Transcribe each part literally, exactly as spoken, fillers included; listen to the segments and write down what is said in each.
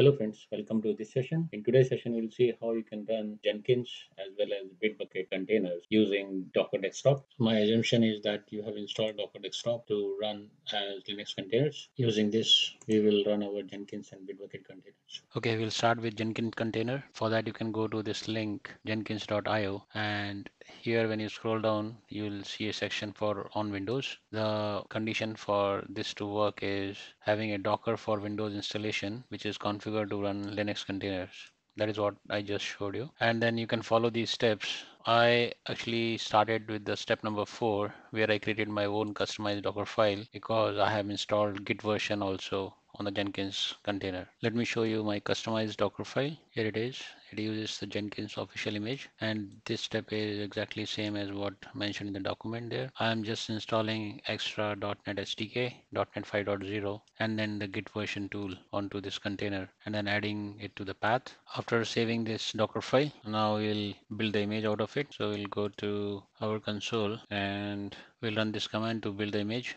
Hello friends, welcome to this session. In today's session, we'll see how you can run Jenkins as well as Bitbucket containers using Docker Desktop. My assumption is that you have installed Docker Desktop to run as Linux containers. Using this, we will run our Jenkins and Bitbucket containers. Okay, we'll start with Jenkins container. For that, you can go to this link, jenkins dot i o. And here, when you scroll down, you'll see a section for on Windows. The condition for this to work is having a Docker for Windows installation, which is configured to run Linux containers. That is what I just showed you. And then you can follow these steps. I actually started with the step number four, where I created my own customized Docker file because I have installed Git version also on the Jenkins container. Let me show you my customized Docker file. Here it is. It uses the Jenkins official image, and this step is exactly same as what mentioned in the document there. I am just installing extra .NET S D K, dot net five point oh, and then the Git version tool onto this container, and then adding it to the path. After saving this Docker file, now we'll build the image out of it. So we'll go to our console and we'll run this command to build the image.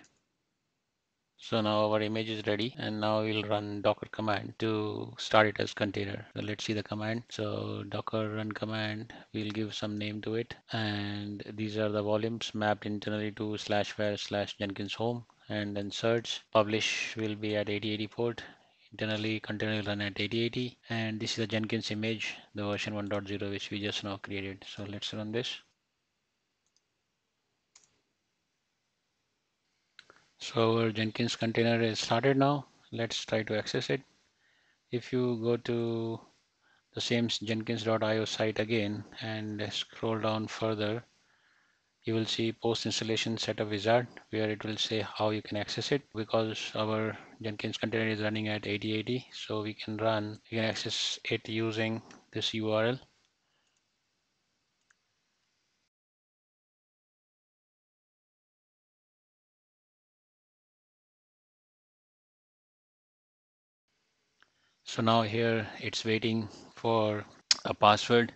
So now our image is ready, and now we'll run Docker command to start it as container. So let's see the command. So Docker run command, we'll give some name to it. And these are the volumes mapped internally to slash var slash Jenkins home, and then search. Publish will be at eighty eighty port. Internally, container will run at eighty eighty. And this is the Jenkins image, the version one point oh, which we just now created. So let's run this. So our Jenkins container is started now. Let's try to access it. If you go to the same jenkins dot i o site again and scroll down further, you will see post installation setup wizard, where it will say how you can access it. Because our Jenkins container is running at eighty eighty, so we can run, you can access it using this U R L. So now here it's waiting for a password,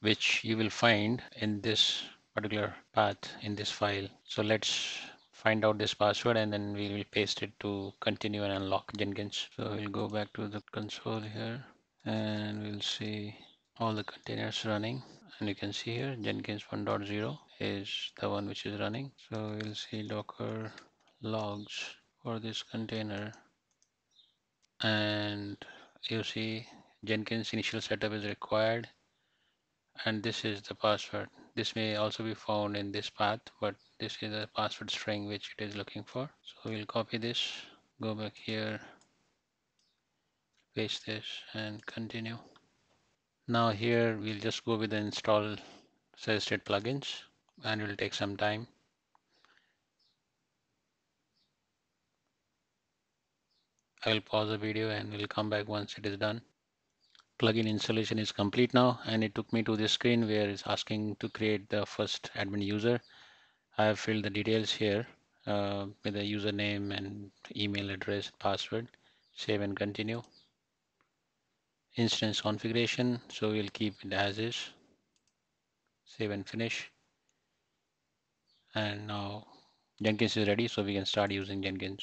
which you will find in this particular path in this file. So let's find out this password, and then we will paste it to continue and unlock Jenkins. So we'll go back to the console here and we'll see all the containers running. And you can see here Jenkins one point oh is the one which is running. So we'll see Docker logs for this container, and you see Jenkins initial setup is required, and this is the password. This may also be found in this path, but this is the password string which it is looking for. So we'll copy this, go back here, paste this, and continue. Now here we'll just go with the install solid state plugins, and it will take some time. I'll pause the video and we'll come back once it is done. Plugin installation is complete now, and it took me to this screen where it's asking to create the first admin user. I have filled the details here uh, with a username and email address, password. Save and continue. Instance configuration, so we'll keep it as is. Save and finish. And now Jenkins is ready, so we can start using Jenkins.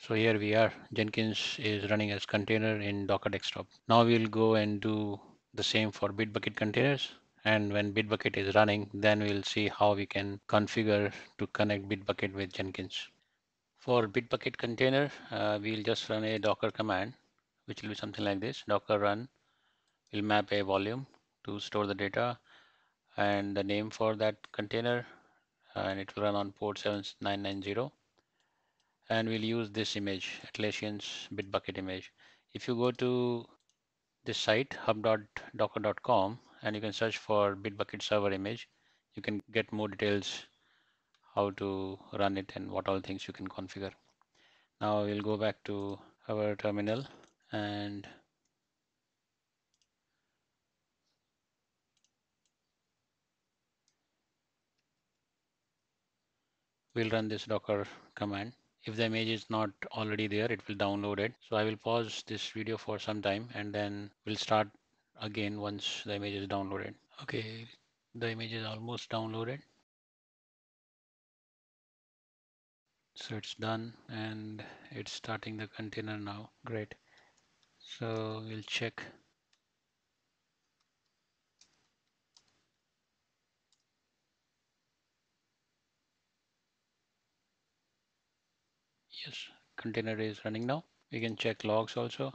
So here we are, Jenkins is running as container in Docker Desktop. Now we'll go and do the same for Bitbucket containers. And when Bitbucket is running, then we'll see how we can configure to connect Bitbucket with Jenkins. For Bitbucket container, uh, we'll just run a Docker command, which will be something like this. Docker run, we'll map a volume to store the data and the name for that container, and it will run on port seven nine nine zero. And we'll use this image, Atlassian's Bitbucket image. If you go to this site, hub dot docker dot com, and you can search for Bitbucket server image, you can get more details how to run it and what all things you can configure. Now we'll go back to our terminal and we'll run this Docker command. If the image is not already there, it will download it. So I will pause this video for some time, and then we'll start again once the image is downloaded. Okay, the image is almost downloaded. So it's done, and it's starting the container now. Great. So we'll check. Yes, container is running now. We can check logs also.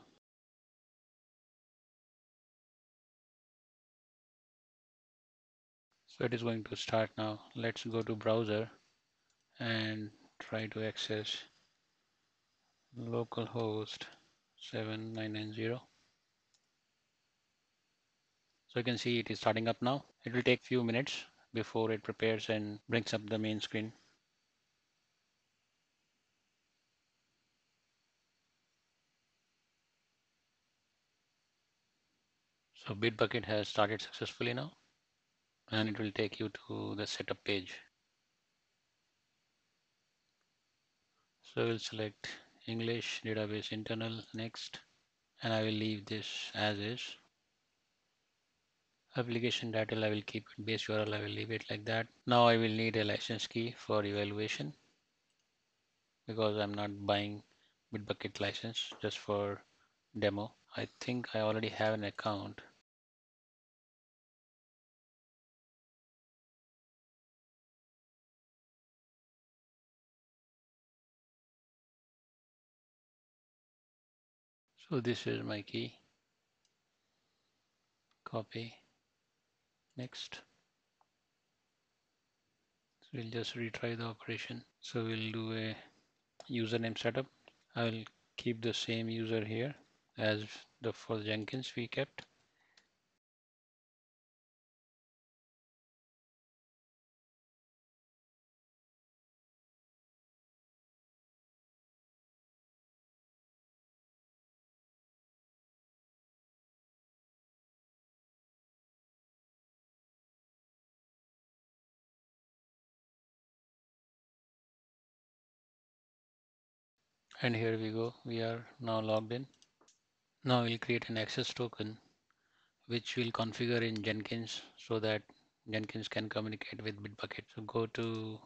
So it is going to start now. Let's go to browser and try to access localhost seven nine nine zero. So you can see it is starting up now. It will take a few minutes before it prepares and brings up the main screen. So Bitbucket has started successfully now, and it will take you to the setup page. So we'll select English, database internal, next, and I will leave this as is. Application title, I will keep it, base U R L, I will leave it like that. Now I will need a license key for evaluation because I'm not buying Bitbucket license just for demo. I think I already have an account. So this is my key. Copy. Next. So we'll just retry the operation. So we'll do a username setup. I'll keep the same user here as the for Jenkins we kept. And here we go, we are now logged in. Now we'll create an access token which we'll configure in Jenkins so that Jenkins can communicate with Bitbucket. So go to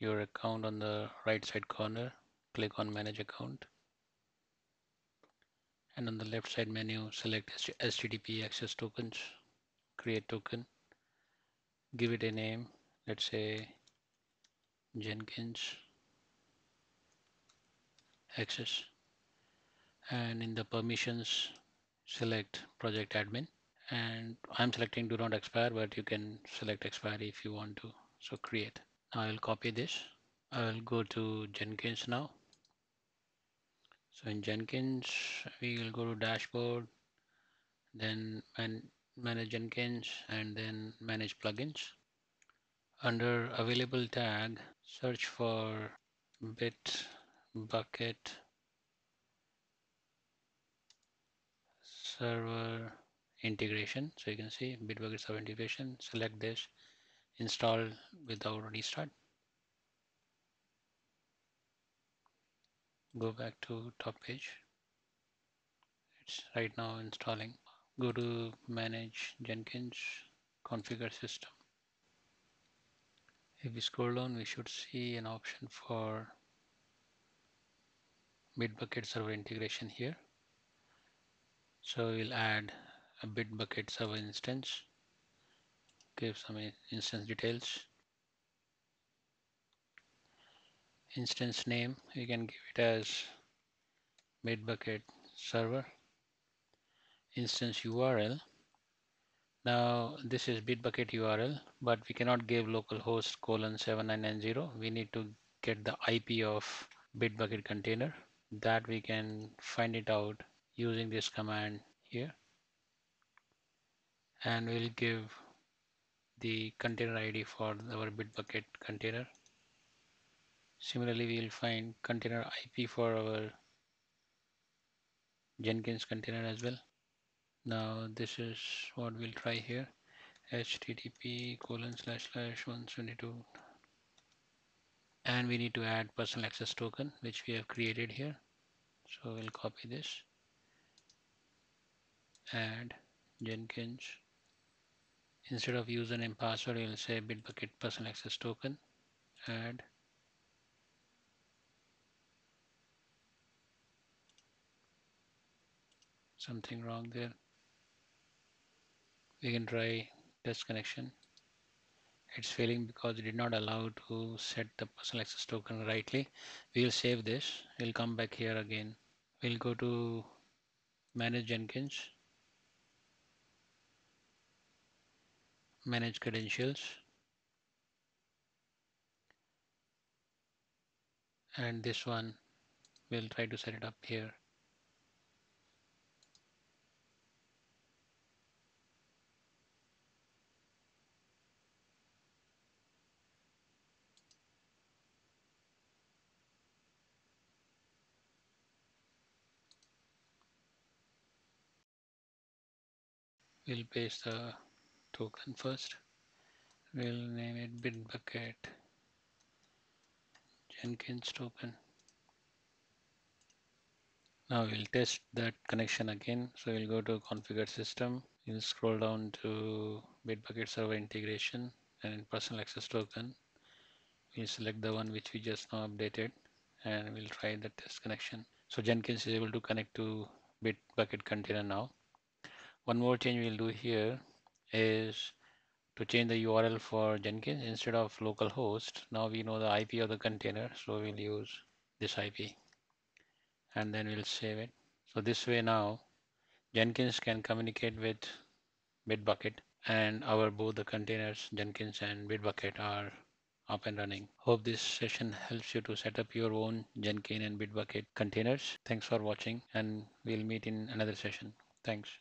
your account on the right side corner, click on manage account, and on the left side menu select H T T P Access Tokens, create token, give it a name, let's say Jenkins Access, and in the permissions select project admin, and I'm selecting do not expire, but you can select expire if you want to. So create. Now I'll copy this. I'll go to Jenkins now. So in Jenkins we will go to dashboard, then man manage Jenkins, and then manage plugins. Under available tag search for Bit Bucket server integration. So you can see Bitbucket server integration. Select this, install without restart. Go back to top page. It's right now installing. Go to manage Jenkins, configure system. If we scroll down, we should see an option for Bitbucket server integration here. So we'll add a Bitbucket server instance, give some instance details. Instance name, you can give it as Bitbucket server. Instance U R L. Now this is Bitbucket U R L, but we cannot give localhost colon seven nine nine zero. We need to get the I P of Bitbucket container. That we can find it out using this command here, and we'll give the container I D for our Bitbucket container. Similarly, we'll find container I P for our Jenkins container as well. Now this is what we'll try here, H T T P colon slash slash one seventy-two. And we need to add personal access token, which we have created here. So we'll copy this, add Jenkins. Instead of username password, we'll say Bitbucket personal access token, add. something wrong there. We can try test connection. It's failing because it did not allow to set the personal access token rightly. We will save this. We'll come back here again. We'll go to manage Jenkins, manage credentials, and this one we'll try to set it up here. We'll paste the token first. We'll name it Bitbucket Jenkins token. Now we'll test that connection again. So we'll go to configure system. We'll scroll down to Bitbucket server integration and in personal access token. We'll select the one which we just now updated and we'll try the test connection. So Jenkins is able to connect to Bitbucket container now. One more change we'll do here is to change the U R L for Jenkins. Instead of localhost, now we know the I P of the container, so we'll use this I P and then we'll save it. So this way now Jenkins can communicate with Bitbucket, and our both the containers Jenkins and Bitbucket are up and running. Hope this session helps you to set up your own Jenkins and Bitbucket containers. Thanks for watching, and we'll meet in another session. Thanks.